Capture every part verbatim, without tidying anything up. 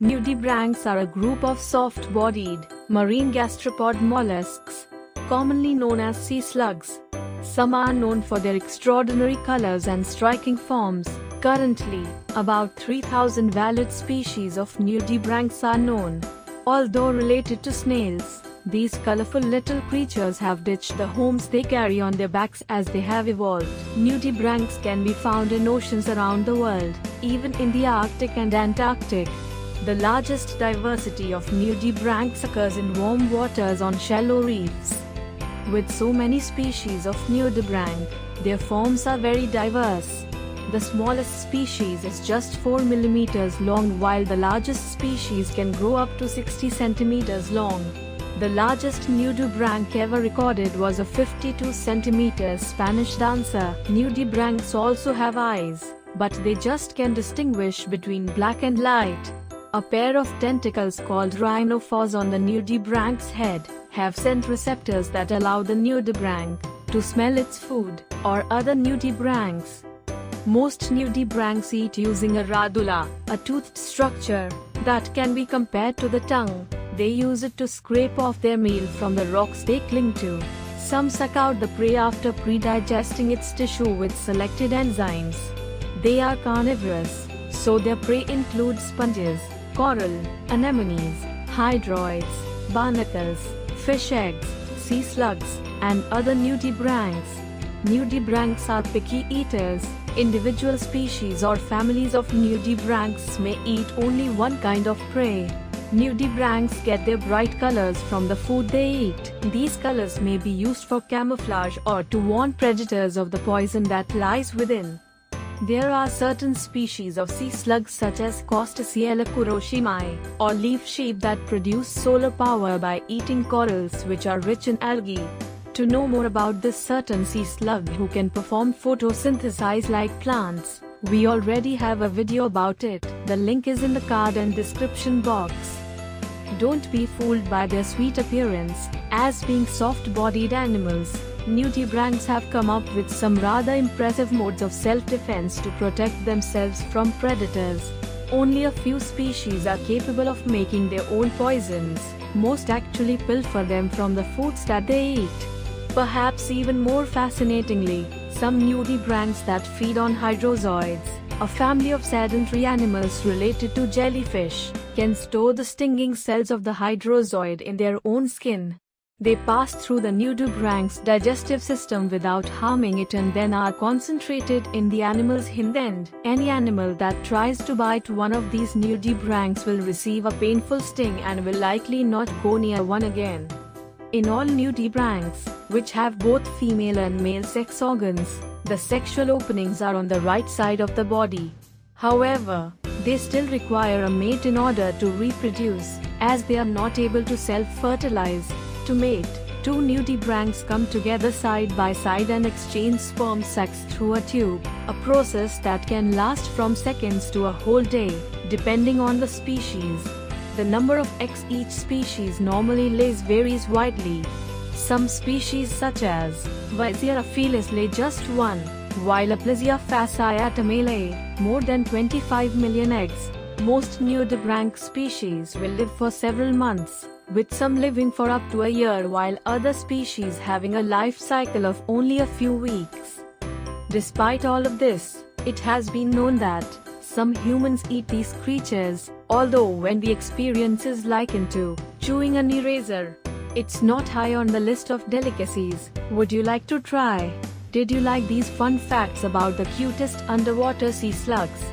Nudibranchs are a group of soft-bodied, marine gastropod mollusks, commonly known as sea slugs. Some are known for their extraordinary colors and striking forms. Currently, about three thousand valid species of nudibranchs are known. Although related to snails, these colorful little creatures have ditched the homes they carry on their backs as they have evolved. Nudibranchs can be found in oceans around the world, even in the Arctic and Antarctic. The largest diversity of nudibranchs occurs in warm waters on shallow reefs. With so many species of nudibranch, their forms are very diverse. The smallest species is just four millimeters long, while the largest species can grow up to sixty centimeters long. The largest nudibranch ever recorded was a fifty-two centimeter Spanish dancer. Nudibranchs also have eyes, but they just can't distinguish between black and light. A pair of tentacles called rhinophores on the nudibranch's head have scent receptors that allow the nudibranch to smell its food or other nudibranchs. Most nudibranchs eat using a radula, a toothed structure that can be compared to the tongue. They use it to scrape off their meal from the rocks they cling to. Some suck out the prey after pre-digesting its tissue with selected enzymes. They are carnivorous, so their prey includes sponges, coral, anemones, hydroids, barnacles, fish eggs, sea slugs, and other nudibranchs. Nudibranchs are picky eaters. Individual species or families of nudibranchs may eat only one kind of prey. Nudibranchs get their bright colors from the food they eat. These colors may be used for camouflage or to warn predators of the poison that lies within. There are certain species of sea slugs such as Costasiella kuroshimae, or leaf sheep, that produce solar power by eating corals which are rich in algae. To know more about this certain sea slug who can perform photosynthesis like plants, we already have a video about it. The link is in the card and description box. Don't be fooled by their sweet appearance, as being soft-bodied animals, nudibranchs have come up with some rather impressive modes of self-defense to protect themselves from predators. Only a few species are capable of making their own poisons. Most actually pilfer them from the foods that they eat. Perhaps even more fascinatingly, some nudibranchs that feed on hydrozoids, a family of sedentary animals related to jellyfish, can store the stinging cells of the hydrozoid in their own skin. They pass through the nudibranch's digestive system without harming it and then are concentrated in the animal's hind end. Any animal that tries to bite one of these nudibranchs will receive a painful sting and will likely not go near one again. In all nudibranchs, which have both female and male sex organs, the sexual openings are on the right side of the body. However, they still require a mate in order to reproduce, as they are not able to self-fertilize. To mate, two nudibranchs come together side by side and exchange sperm sacs through a tube, a process that can last from seconds to a whole day, depending on the species. The number of eggs each species normally lays varies widely. Some species such as Vizieraphilis lay just one, while Aplysia fasciata may lay more than twenty-five million eggs. Most nudibranch species will live for several months, with some living for up to a year, while other species having a life cycle of only a few weeks. Despite all of this, it has been known that some humans eat these creatures, although when the experience is likened to chewing an eraser, it's not high on the list of delicacies. Would you like to try? Did you like these fun facts about the cutest underwater sea slugs?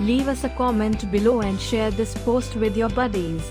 Leave us a comment below and share this post with your buddies.